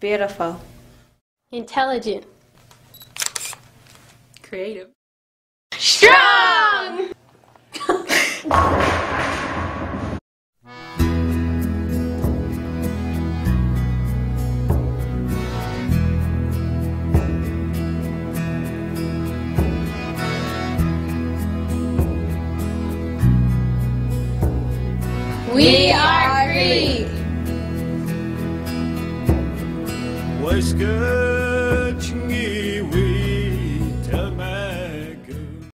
Beautiful. Intelligent. Creative. Strong! We are Cree! What's good?